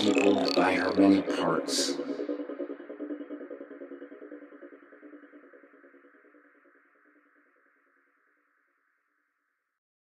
people by her many parts.